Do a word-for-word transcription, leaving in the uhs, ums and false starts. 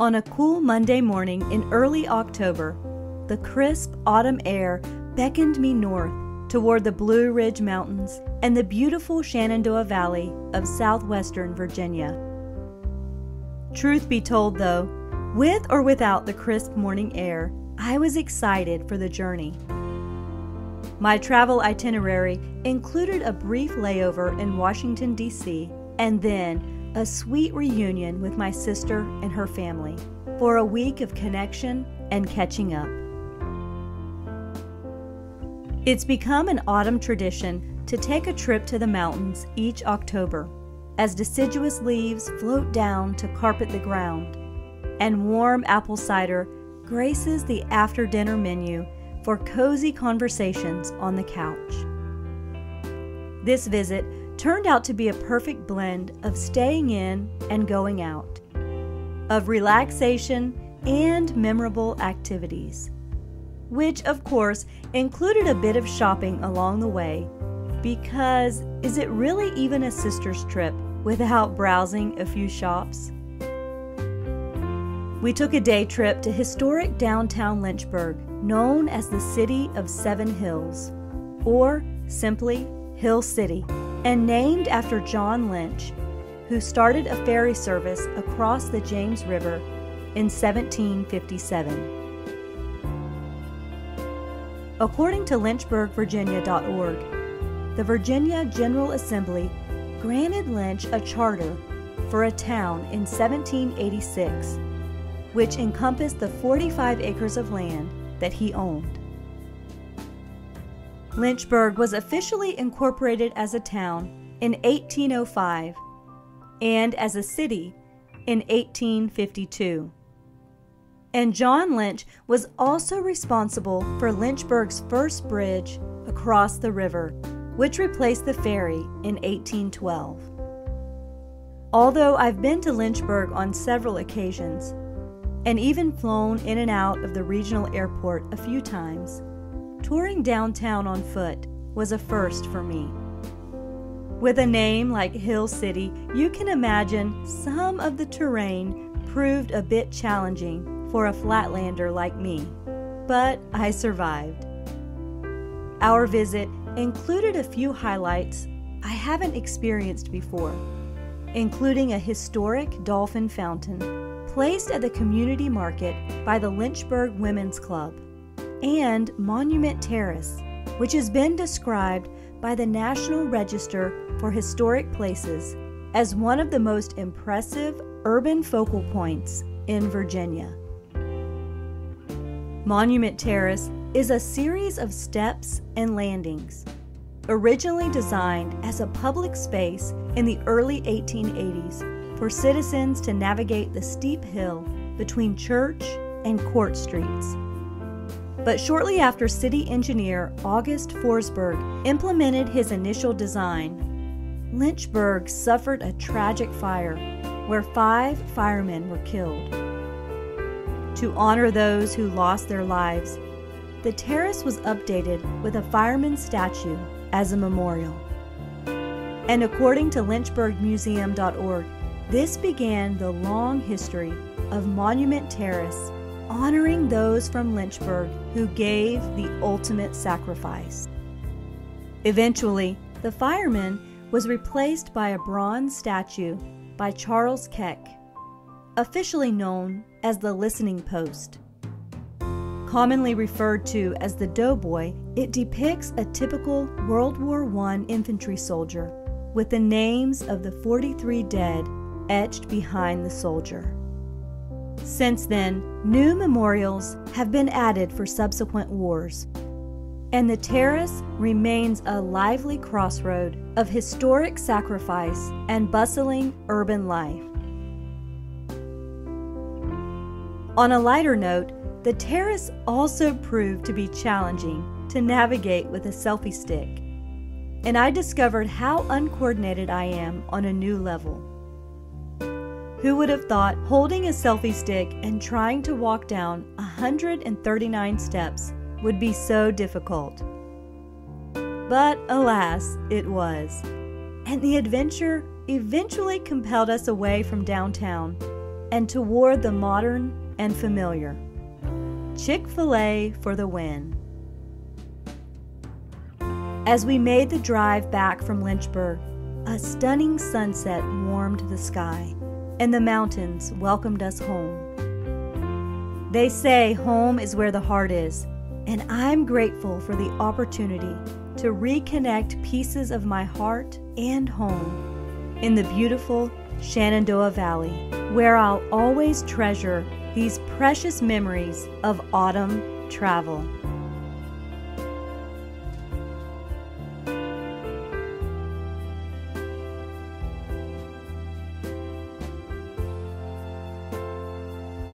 On a cool Monday morning in early October, the crisp autumn air beckoned me north toward the Blue Ridge Mountains and the beautiful Shenandoah Valley of southwestern Virginia. Truth be told though, with or without the crisp morning air, I was excited for the journey. My travel itinerary included a brief layover in Washington, D C, and then a sweet reunion with my sister and her family for a week of connection and catching up. It's become an autumn tradition to take a trip to the mountains each October, as deciduous leaves float down to carpet the ground, and warm apple cider graces the after-dinner menu for cozy conversations on the couch. This visit turned out to be a perfect blend of staying in and going out, of relaxation and memorable activities, which of course included a bit of shopping along the way, because is it really even a sister's trip without browsing a few shops? We took a day trip to historic downtown Lynchburg, known as the City of Seven Hills, or simply Hill City, and named after John Lynch, who started a ferry service across the James River in seventeen fifty-seven. According to Lynchburg Virginia dot org, the Virginia General Assembly granted Lynch a charter for a town in seventeen eighty-six, which encompassed the forty-five acres of land that he owned. Lynchburg was officially incorporated as a town in eighteen oh five and as a city in eighteen fifty-two. And John Lynch was also responsible for Lynchburg's first bridge across the river, which replaced the ferry in eighteen twelve. Although I've been to Lynchburg on several occasions, and even flown in and out of the regional airport a few times, touring downtown on foot was a first for me. With a name like Hill City, you can imagine some of the terrain proved a bit challenging for a flatlander like me, but I survived. Our visit included a few highlights I haven't experienced before, including a historic dolphin fountain placed at the community market by the Lynchburg Women's Club, and Monument Terrace, which has been described by the National Register for Historic Places as one of the most impressive urban focal points in Virginia. Monument Terrace is a series of steps and landings, originally designed as a public space in the early eighteen eighties for citizens to navigate the steep hill between Church and Court Streets. But shortly after city engineer August Forsberg implemented his initial design, Lynchburg suffered a tragic fire where five firemen were killed. To honor those who lost their lives, the terrace was updated with a fireman's statue as a memorial. And according to Lynchburg Museum dot org, this began the long history of Monument Terrace, honoring those from Lynchburg who gave the ultimate sacrifice. Eventually, the fireman was replaced by a bronze statue by Charles Keck, officially known as the Listening Post. Commonly referred to as the Doughboy, it depicts a typical World War One infantry soldier with the names of the forty-three dead etched behind the soldier. Since then, new memorials have been added for subsequent wars, and the terrace remains a lively crossroad of historic sacrifice and bustling urban life. On a lighter note, the terrace also proved to be challenging to navigate with a selfie stick, and I discovered how uncoordinated I am on a new level. Who would have thought holding a selfie stick and trying to walk down one hundred thirty-nine steps would be so difficult? But alas, it was. And the adventure eventually compelled us away from downtown and toward the modern and familiar. Chick-fil-A for the win. As we made the drive back from Lynchburg, a stunning sunset warmed the sky, and the mountains welcomed us home. They say home is where the heart is, and I'm grateful for the opportunity to reconnect pieces of my heart and home in the beautiful Shenandoah Valley, where I'll always treasure these precious memories of autumn travel.